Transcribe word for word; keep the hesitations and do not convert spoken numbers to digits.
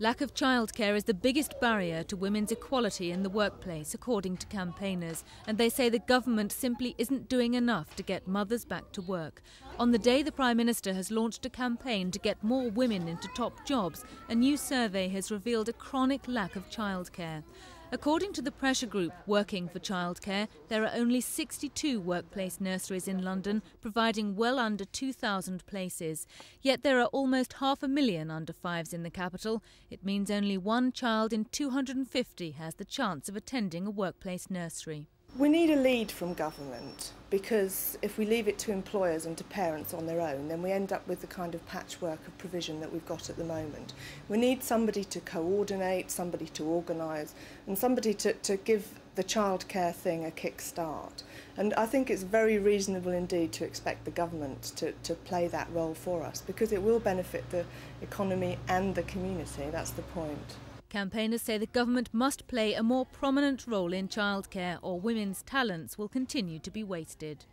Lack of childcare is the biggest barrier to women's equality in the workplace, according to campaigners, and they say the government simply isn't doing enough to get mothers back to work. On the day the Prime Minister has launched a campaign to get more women into top jobs, a new survey has revealed a chronic lack of childcare. According to the pressure group Working for Childcare, there are only sixty-two workplace nurseries in London, providing well under two thousand places. Yet there are almost half a million under fives in the capital. It means only one child in two hundred fifty has the chance of attending a workplace nursery. We need a lead from government, because if we leave it to employers and to parents on their own, then we end up with the kind of patchwork of provision that we've got at the moment. We need somebody to coordinate, somebody to organise, and somebody to, to give the childcare thing a kick-start. And I think it's very reasonable indeed to expect the government to, to play that role for us, because it will benefit the economy and the community. That's the point. Campaigners say the government must play a more prominent role in childcare, or women's talents will continue to be wasted.